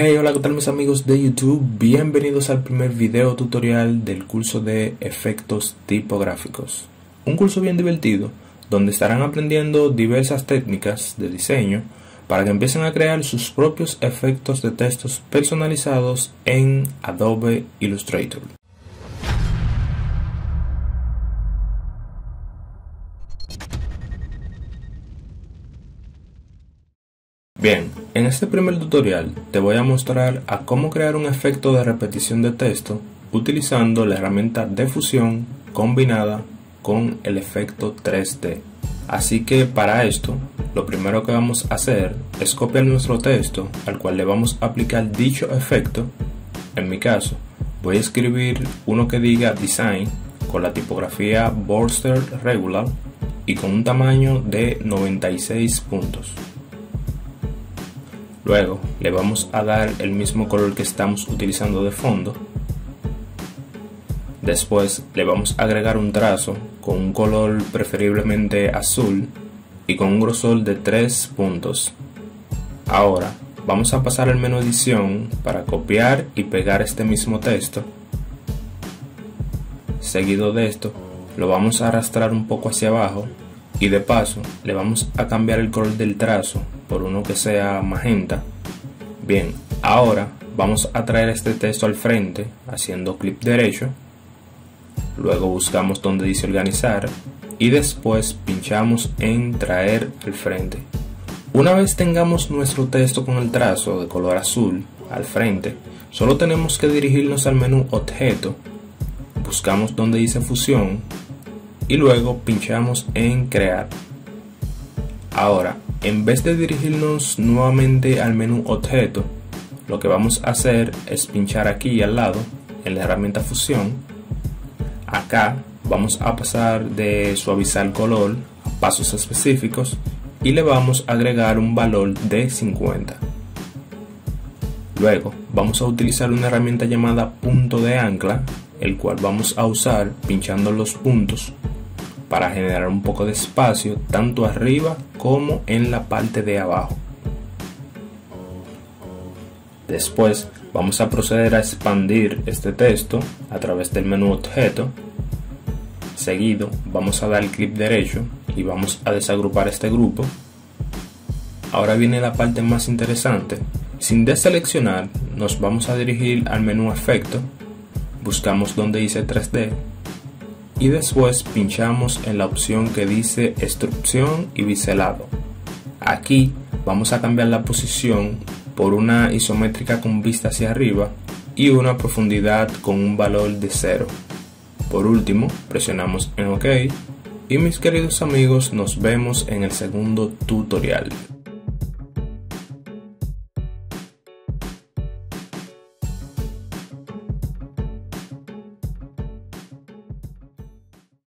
Hey, hola, ¿qué tal mis amigos de YouTube? Bienvenidos al primer video tutorial del curso de efectos tipográficos. Un curso bien divertido, donde estarán aprendiendo diversas técnicas de diseño para que empiecen a crear sus propios efectos de textos personalizados en Adobe Illustrator. Bien, en este primer tutorial te voy a mostrar a cómo crear un efecto de repetición de texto utilizando la herramienta de fusión combinada con el efecto 3D. Así que para esto, lo primero que vamos a hacer es copiar nuestro texto al cual le vamos a aplicar dicho efecto. En mi caso, voy a escribir uno que diga Design con la tipografía Boldster regular y con un tamaño de 96 puntos. Luego le vamos a dar el mismo color que estamos utilizando de fondo. Después le vamos a agregar un trazo con un color preferiblemente azul y con un grosor de 3 puntos. Ahora vamos a pasar al menú edición para copiar y pegar este mismo texto. Seguido de esto lo vamos a arrastrar un poco hacia abajo y de paso le vamos a cambiar el color del trazo por uno que sea magenta. Bien, ahora vamos a traer este texto al frente haciendo clic derecho, luego buscamos donde dice organizar y después pinchamos en traer al frente. Una vez tengamos nuestro texto con el trazo de color azul al frente, solo tenemos que dirigirnos al menú objeto, buscamos donde dice fusión y luego pinchamos en crear. Ahora, en vez de dirigirnos nuevamente al menú objeto, lo que vamos a hacer es pinchar aquí al lado en la herramienta fusión. Acá vamos a pasar de suavizar color a pasos específicos y le vamos a agregar un valor de 50. Luego vamos a utilizar una herramienta llamada punto de ancla, el cual vamos a usar pinchando los puntos para generar un poco de espacio tanto arriba como en la parte de abajo. Después vamos a proceder a expandir este texto a través del menú objeto. Seguido vamos a dar clic derecho y vamos a desagrupar este grupo. Ahora viene la parte más interesante. Sin deseleccionar nos vamos a dirigir al menú efecto, buscamos donde dice 3D y después pinchamos en la opción que dice extrusión y biselado. Aquí vamos a cambiar la posición por una isométrica con vista hacia arriba y una profundidad con un valor de 0. Por último presionamos en OK y mis queridos amigos, nos vemos en el segundo tutorial.